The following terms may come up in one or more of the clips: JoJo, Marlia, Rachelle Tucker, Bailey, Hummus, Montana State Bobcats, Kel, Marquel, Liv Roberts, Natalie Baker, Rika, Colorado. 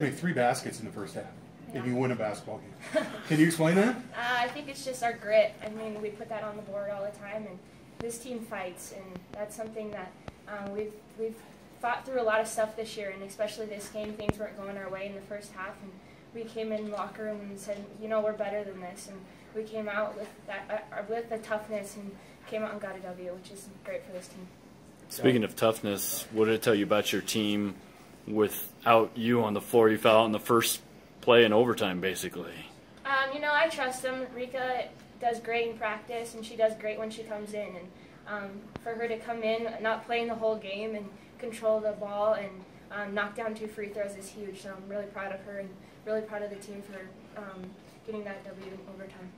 made 3 baskets in the first half, yeah, and you win a basketball game. Can you explain that? I think it's just our grit. I mean, we put that on the board all the time, and this team fights, and that's something that we've fought through a lot of stuff this year, and especially this game, things weren't going our way in the first half, and we came in the locker room and said, you know, we're better than this, and we came out with that with the toughness and came out and got a W, which is great for this team. Speaking of toughness, what did it tell you about your team? Without you on the floor, you fell out in the first play in overtime, basically. You know, I trust them. Rika does great in practice, and she does great when she comes in. And for her to come in, not playing the whole game, and control the ball and knock down 2 free throws is huge. So I'm really proud of her and really proud of the team for getting that W in overtime.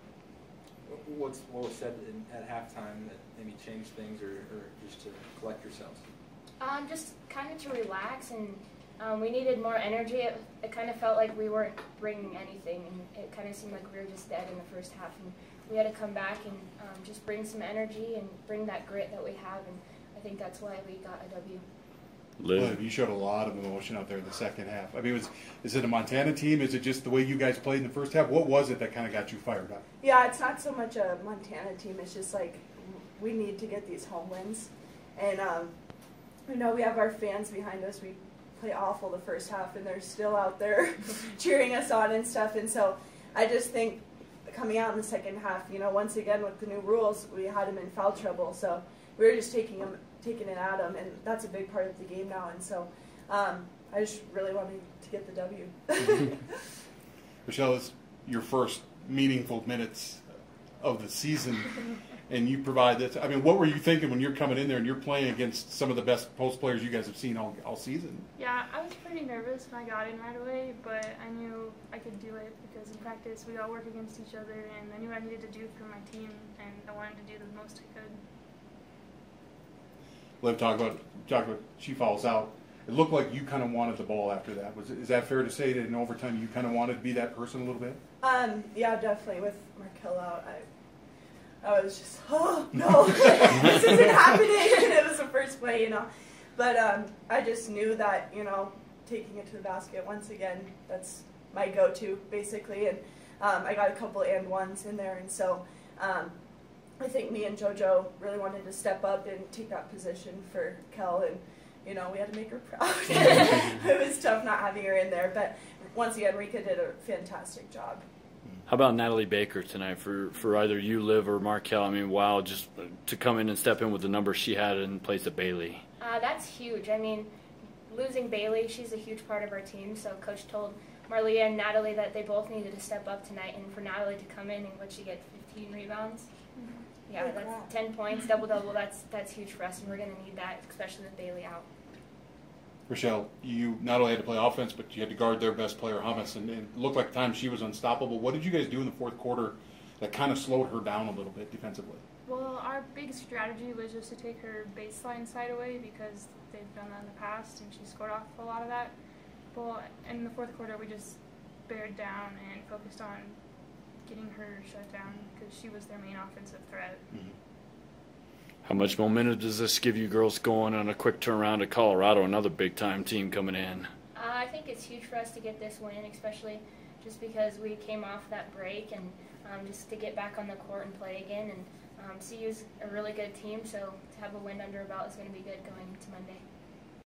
What was said at halftime that maybe changed things, or just to collect yourselves? Just kind of to relax, and we needed more energy. It kind of felt like we weren't bringing anything, and it kind of seemed like we were just dead in the first half. And we had to come back and just bring some energy and bring that grit that we have, and I think that's why we got a W. Liv, you showed a lot of emotion out there in the second half. I mean, is it a Montana team? Is it just the way you guys played in the first half? What was it that kind of got you fired up? Yeah, it's not so much a Montana team. It's just like we need to get these home wins. And, you know, we have our fans behind us. We play awful the first half, and they're still out there cheering us on and stuff. And so I just think coming out in the second half, you know, once again with the new rules, we had them in foul trouble. So we were just taking it at them, and that's a big part of the game now. And so I just really wanted to get the W. Rachelle, it's your first meaningful minutes of the season, and you provide this. I mean, what were you thinking when you're coming in there and you're playing against some of the best post players you guys have seen all season? Yeah, I was pretty nervous when I got in right away, but I knew I could do it because in practice we all work against each other, and I knew I needed to do for my team, and I wanted to do the most I could. Liv, talk about she fouls out. It looked like you kind of wanted the ball after that. Is that fair to say that in overtime you kind of wanted to be that person a little bit? Yeah, definitely. With Marquel out, I was just, oh, no, this isn't happening. It was the first play, you know. But I just knew that, you know, taking it to the basket once again, that's my go-to, basically. And I got a couple and-ones in there, and so I think me and JoJo really wanted to step up and take that position for Kel, and, you know, we had to make her proud. It was tough not having her in there, but once again, Rika did a fantastic job. How about Natalie Baker tonight for either you, Liv, or Marquel? I mean, wow, just to come in and step in with the number she had in place of Bailey. That's huge. I mean, losing Bailey, she's a huge part of our team, so Coach told Marlia and Natalie that they both needed to step up tonight, and for Natalie to come in and, what, she get 15 rebounds? Yeah, that's 10 points, double-double. That's huge for us, and we're going to need that, especially with Bailey out. Rachelle, you not only had to play offense, but you had to guard their best player, Hummus, and it looked like at times she was unstoppable. What did you guys do in the fourth quarter that kind of slowed her down a little bit defensively? Well, our big strategy was just to take her baseline side away because they've done that in the past, and she scored off a lot of that. Well, in the fourth quarter, we just bared down and focused on getting her shut down because she was their main offensive threat. Mm-hmm. How much momentum does this give you girls going on a quick turnaround to Colorado, another big-time team coming in? I think it's huge for us to get this win, especially just because we came off that break, and just to get back on the court and play again. And CU's a really good team, so to have a win under our belt is going to be good going into Monday.